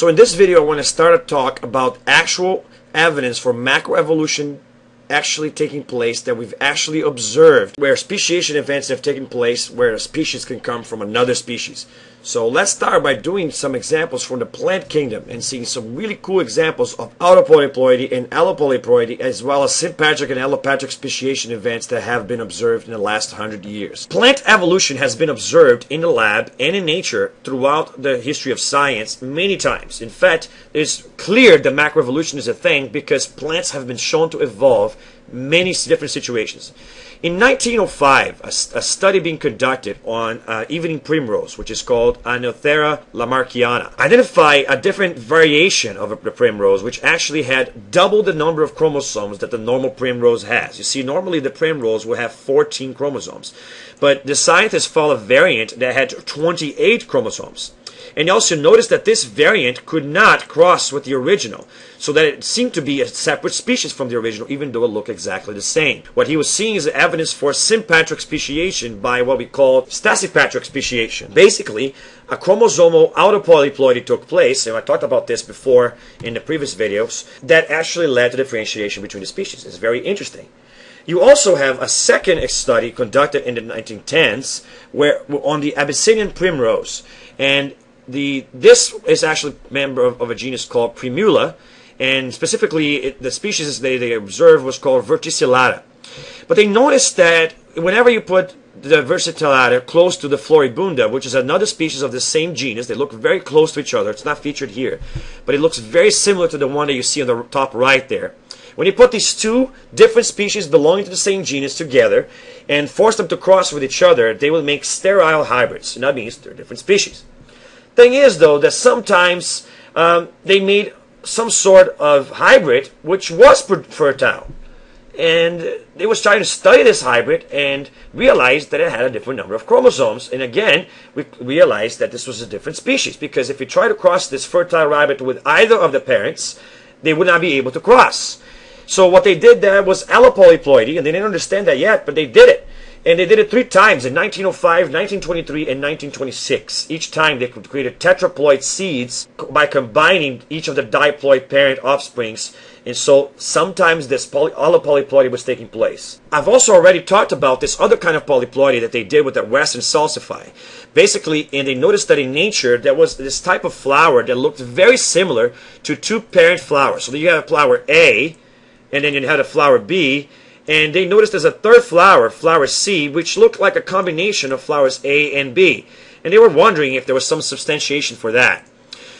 So in this video I want to start a talk about actual evidence for macroevolution actually taking place that we've actually observed, where speciation events have taken place where a species can come from another species. So let's start by doing some examples from the plant kingdom and seeing some really cool examples of autopolyploidy and allopolyploidy, as well as synpatric and allopatric speciation events that have been observed in the last 100 years. Plant evolution has been observed in the lab and in nature throughout the history of science many times. In fact, it's clear that macroevolution is a thing because plants have been shown to evolve many different situations. In 1905, a study being conducted on evening primrose, which is called Oenothera Lamarckiana, identified a different variation of the primrose, which actually had double the number of chromosomes that the normal primrose has. You see, normally the primrose will have 14 chromosomes, but the scientists found a variant that had 28 chromosomes. And you also notice that this variant could not cross with the original, so that it seemed to be a separate species from the original, even though it looked exactly the same. What he was seeing is evidence for synpatric speciation by what we call stasipatric speciation. Basically, a chromosomal autopolyploidy took place, and I talked about this before in the previous videos, that actually led to differentiation between the species. It's very interesting. You also have a second study conducted in the 1910s where on the Abyssinian primrose, and this is actually a member of a genus called Primula, and specifically the species they observed was called Verticillata. But they noticed that whenever you put the Verticillata close to the Floribunda, which is another species of the same genus, they look very close to each other. It's not featured here, but it looks very similar to the one that you see on the top right there. When you put these two different species belonging to the same genus together and force them to cross with each other, they will make sterile hybrids, and that means they're different species. Thing is, though, that sometimes they made some sort of hybrid which was fertile, and they was trying to study this hybrid and realized that it had a different number of chromosomes. And again, we realized that this was a different species, because if you try to cross this fertile hybrid with either of the parents, they would not be able to cross. So what they did there was allopolyploidy, and they didn't understand that yet, but they did it. And they did it three times, in 1905, 1923, and 1926. Each time they created tetraploid seeds by combining each of the diploid parent offsprings. And so sometimes this allopolyploidy was taking place. I've also already talked about this other kind of polyploidy that they did with the western salsify. Basically, and they noticed that in nature there was this type of flower that looked very similar to two parent flowers. So you have a flower A, and then you had a flower B. And they noticed there's a third flower, flower C, which looked like a combination of flowers A and B. And they were wondering if there was some substantiation for that.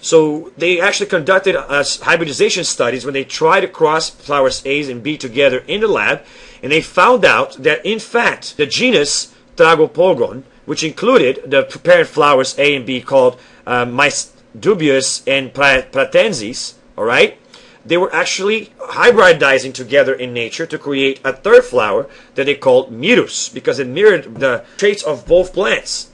So they actually conducted hybridization studies when they tried to cross flowers A and B together in the lab. And they found out that, in fact, the genus Tragopogon, which included the parent flowers A and B called mistubius and Platensis, all right? They were actually hybridizing together in nature to create a third flower that they called mirus, because it mirrored the traits of both plants.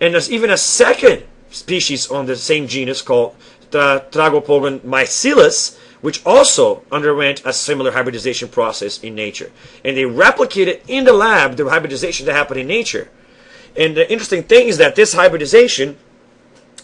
And there's even a second species on the same genus called Tragopogon mycillus, which also underwent a similar hybridization process in nature. And they replicated in the lab the hybridization that happened in nature. And the interesting thing is that this hybridization,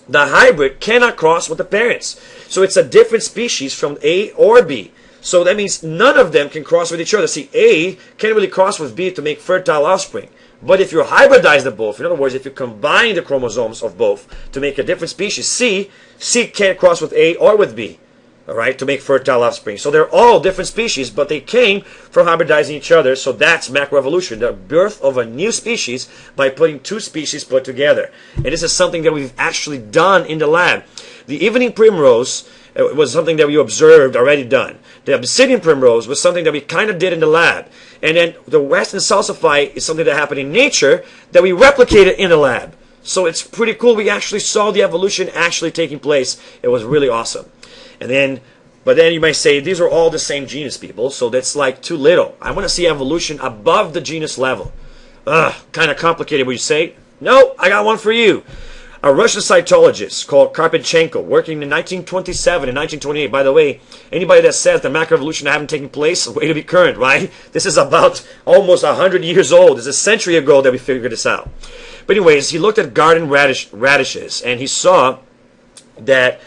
the hybrid cannot cross with the parents. So it's a different species from A or B. So that means none of them can cross with each other. See, A can't really cross with B to make fertile offspring. But if you hybridize them both, in other words, if you combine the chromosomes of both to make a different species, C can't cross with A or with B, all right, to make fertile offspring. So they're all different species, but they came from hybridizing each other. So that's macroevolution, the birth of a new species by putting two species put together. And this is something that we've actually done in the lab. The evening primrose was something that we observed already done. The Abyssinian primrose was something that we kind of did in the lab. And then the western salsify is something that happened in nature that we replicated in the lab. So it's pretty cool. We actually saw the evolution actually taking place. It was really awesome. And then, but then you might say, these are all the same genus, people, so that's like too little. I want to see evolution above the genus level. Ugh, kind of complicated, would you say? No, I got one for you. A Russian cytologist called Karpinchenko, working in 1927 and 1928. By the way, anybody that says that macroevolution haven't taken place, way to be current, right? This is about almost 100 years old. It's a century ago that we figured this out. But anyways, he looked at garden radishes, and he saw that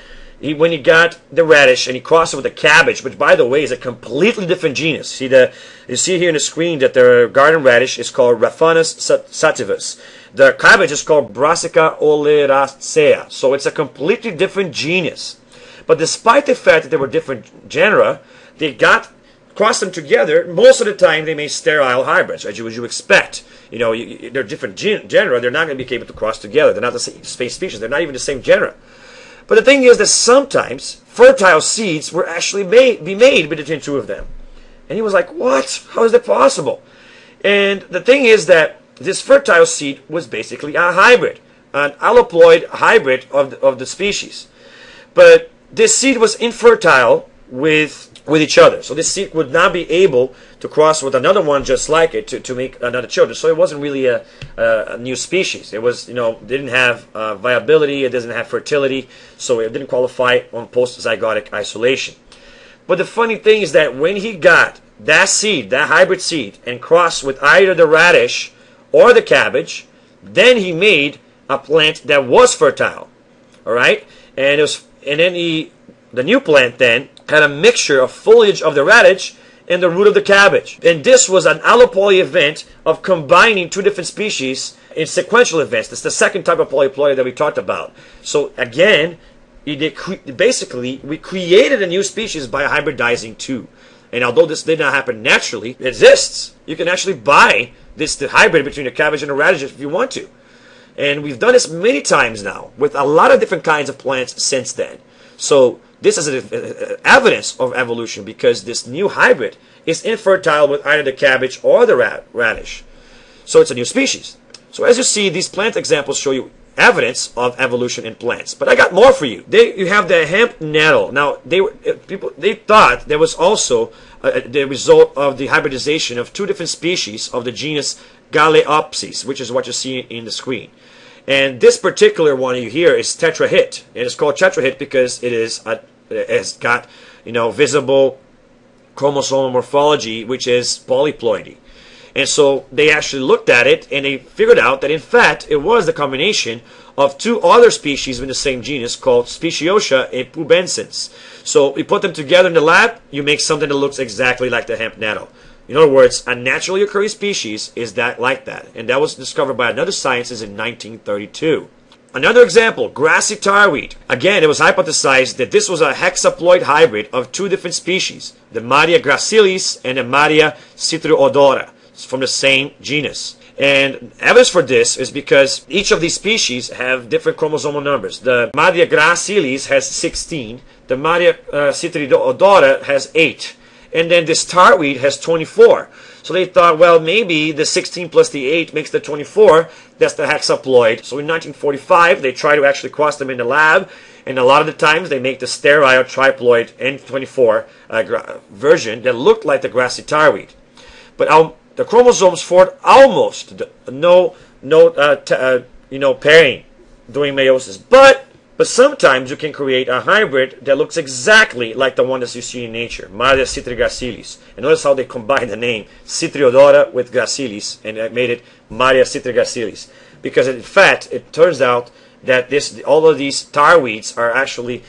when you got the radish and you cross it with the cabbage, which by the way is a completely different genus. See the, you see here in the screen that the garden radish is called Raphanus sativus. The cabbage is called Brassica oleracea. So it's a completely different genus. But despite the fact that they were different genera, they got cross them together, most of the time they made sterile hybrids, as you expect. You know, they're different genera, they're not going to be able to cross together. They're not the same species, they're not even the same genera. But the thing is that sometimes fertile seeds were actually made between two of them. And he was like, what? How is that possible? And the thing is that this fertile seed was basically a hybrid, an alloploid hybrid of the species. But this seed was infertile with each other. So this seed would not be able to cross with another one just like it to make another children. So it wasn't really a new species. It was, you know, didn't have viability, it doesn't have fertility, so it didn't qualify on post-zygotic isolation. But the funny thing is that when he got that seed, that hybrid seed, and crossed with either the radish or the cabbage, then he made a plant that was fertile. All right? And it was, and then the new plant then had a mixture of foliage of the radish and the root of the cabbage. And this was an allopoly event of combining two different species in sequential events. That's the second type of polyploidy that we talked about. So again, basically, we created a new species by hybridizing two. And although this did not happen naturally, it exists. You can actually buy this the hybrid between the cabbage and the radish if you want to. And we've done this many times now with a lot of different kinds of plants since then. So this is evidence of evolution because this new hybrid is infertile with either the cabbage or the radish. So it's a new species. So as you see, these plant examples show you evidence of evolution in plants. But I got more for you. You have the hemp nettle. Now, people thought there was also the result of the hybridization of two different species of the genus Galeopsis, which is what you see in the screen. And this particular one you hear is tetrahit. And it's called tetrahit because it is it has got, you know, visible chromosomal morphology, which is polyploidy. And so they actually looked at it and they figured out that in fact it was the combination of two other species in the same genus called Speciosa and pubescens. So you put them together in the lab, you make something that looks exactly like the hemp nettle. In other words, a naturally occurring species is that like that. And that was discovered by another scientist in 1932. Another example, grassy tarweed. Again, it was hypothesized that this was a hexaploid hybrid of two different species, the Madia gracilis and the Madia citriodora, from the same genus. And evidence for this is because each of these species have different chromosomal numbers. The Madia gracilis has 16, the Madia citriodora has 8, and then this tarweed has 24. So they thought, well, maybe the 16 plus the 8 makes the 24. That's the hexaploid. So in 1945, they tried to actually cross them in the lab. And a lot of the times, they make the sterile triploid N24 version that looked like the grassy tarweed. But the chromosomes formed almost no pairing during meiosis. But sometimes you can create a hybrid that looks exactly like the one that you see in nature, Madia citrigracilis. And notice how they combined the name Citriodora with Gracilis and made it Madia citrigracilis. Because in fact, it turns out that all of these tarweeds are actually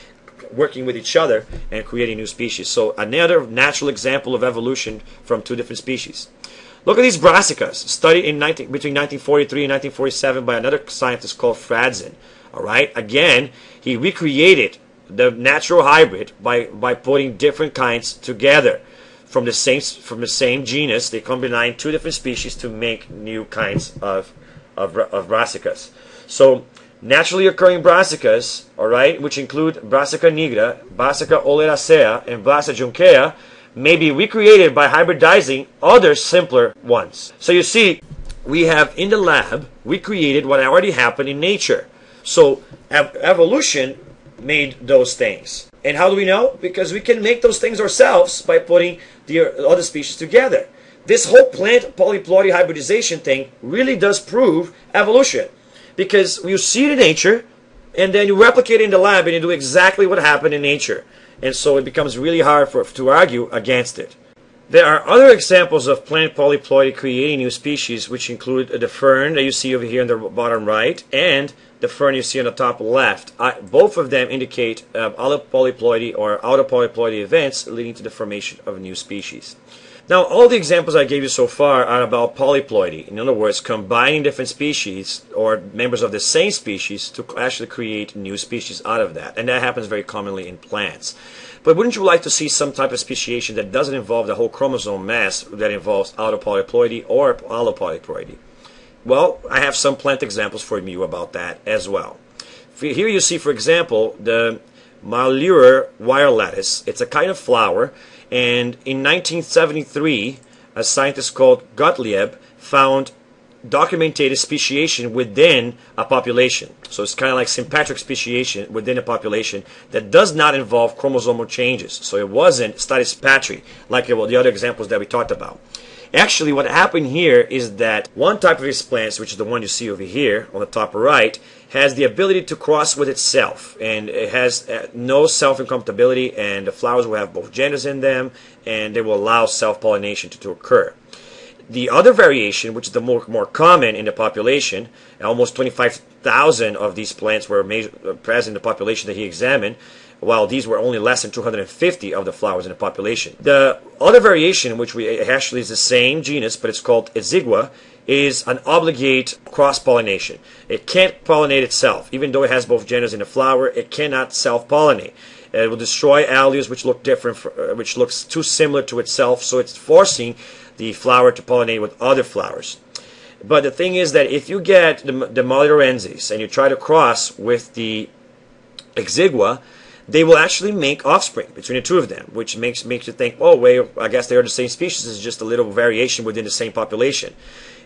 working with each other and creating new species. So another natural example of evolution from two different species. Look at these brassicas, studied between 1943 and 1947 by another scientist called Fradzen. All right. Again, he recreated the natural hybrid by putting different kinds together from the same genus. They combined two different species to make new kinds of brassicas. So naturally occurring brassicas, all right, which include Brassica nigra, Brassica oleracea, and Brassica juncea, may be recreated by hybridizing other simpler ones. So you see, we have in the lab recreated what already happened in nature. So evolution made those things. And how do we know? Because we can make those things ourselves by putting the other species together. This whole plant polyploidy hybridization thing really does prove evolution. Because you see it in nature, and then you replicate it in the lab, and you do exactly what happened in nature. And so it becomes really hard to argue against it. There are other examples of plant polyploidy creating new species, which include the fern that you see over here in the bottom right, and the fern you see on the top left. Both of them indicate allopolyploidy or autopolyploidy events leading to the formation of new species. Now, all the examples I gave you so far are about polyploidy. In other words, combining different species or members of the same species to actually create new species out of that. And that happens very commonly in plants. But wouldn't you like to see some type of speciation that doesn't involve the whole chromosome mass, that involves autopolyploidy or allopolyploidy? Well, I have some plant examples for you about that as well. Here you see, for example, the Malheur wire lettuce. It's a kind of flower. And in 1973, a scientist called Gottlieb found documented speciation within a population. So it's kind of like sympatric speciation within a population that does not involve chromosomal changes. So it wasn't statispatry like the other examples that we talked about. Actually, what happened here is that one type of these plants, which is the one you see over here on the top right, has the ability to cross with itself, and it has no self-incompatibility, and the flowers will have both genders in them, and they will allow self-pollination to occur. The other variation, which is the more common in the population, almost 25,000 of these plants were present in the population that he examined, while these were only less than 250 of the flowers in the population. The other variation, which we actually is the same genus, but it's called Exigua, is an obligate cross-pollination. It can't pollinate itself. Even though it has both genders in the flower, it cannot self-pollinate. It will destroy alleles which look different, which looks too similar to itself, so it's forcing the flower to pollinate with other flowers. But the thing is that if you get the Malheurensis and you try to cross with the Exigua, they will actually make offspring between the two of them, which makes you think, oh, well, I guess they are the same species, it's just a little variation within the same population.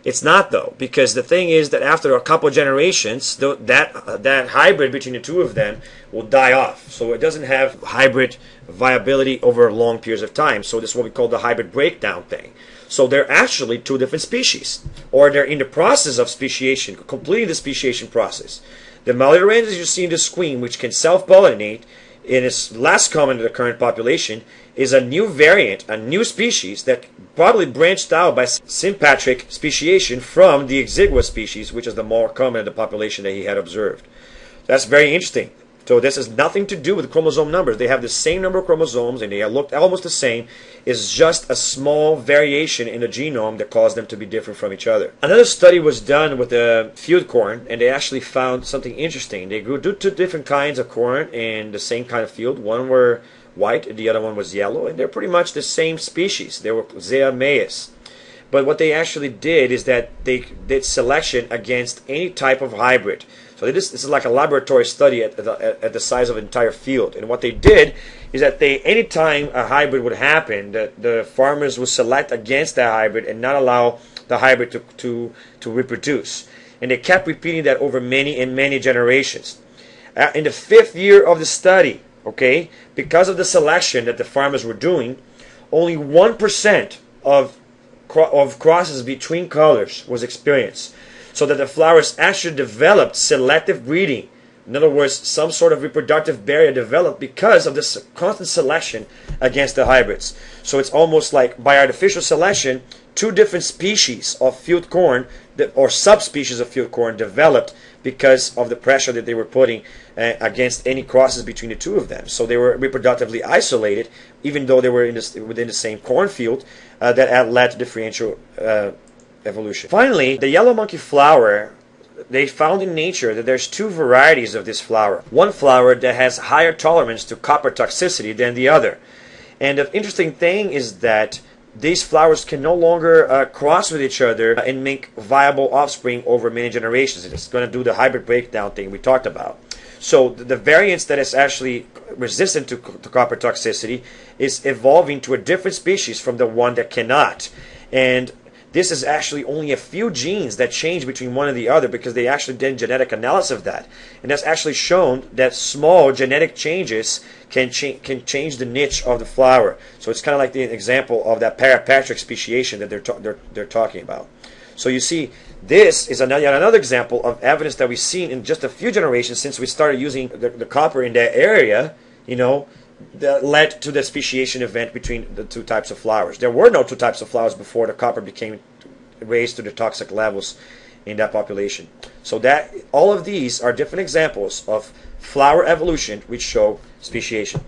It's not, though, because the thing is that after a couple of generations, that hybrid between the two of them will die off. So it doesn't have hybrid viability over long periods of time. So this is what we call the hybrid breakdown thing. So they're actually two different species, or they're in the process of speciation, completing the speciation process. The Malheurensis you see in the screen, which can self-pollinate, and it's less common to the current population, is a new variant, a new species that probably branched out by sympatric speciation from the Exigua species, which is the more common in the population that he had observed. That's very interesting. So this has nothing to do with chromosome numbers. They have the same number of chromosomes and they looked almost the same. It's just a small variation in the genome that caused them to be different from each other. Another study was done with the field corn, and they actually found something interesting. They grew two different kinds of corn in the same kind of field. One were white and the other one was yellow, and they're pretty much the same species. They were Zea mays. But what they actually did is that they did selection against any type of hybrid. So this is like a laboratory study at the size of an entire field. And what they did is that any time a hybrid would happen, the farmers would select against that hybrid and not allow the hybrid to reproduce. And they kept repeating that over many and many generations. In the 5th year of the study, okay, because of the selection that the farmers were doing, only 1% of crosses between colors was experienced. So that the flowers actually developed selective breeding. In other words, some sort of reproductive barrier developed because of this constant selection against the hybrids. So it's almost like, by artificial selection, two different species of field corn or subspecies of field corn developed because of the pressure that they were putting against any crosses between the two of them. So they were reproductively isolated, even though they were within the same cornfield, that led to differential evolution. Finally, the yellow monkey flower, they found in nature that there's two varieties of this flower. One flower that has higher tolerance to copper toxicity than the other. And the interesting thing is that these flowers can no longer cross with each other and make viable offspring over many generations. It's going to do the hybrid breakdown thing we talked about. So the variance that is actually resistant to copper toxicity is evolving to a different species from the one that cannot. And this is actually only a few genes that change between one and the other, because they actually did genetic analysis of that. And that's actually shown that small genetic changes can change the niche of the flower. So it's kind of like the example of that parapatric speciation that they're talking about. So you see, this is another example of evidence that we've seen in just a few generations since we started using the copper in that area, you know, that led to the speciation event between the two types of flowers. There were no two types of flowers before the copper became raised to the toxic levels in that population. So that all of these are different examples of flower evolution which show speciation.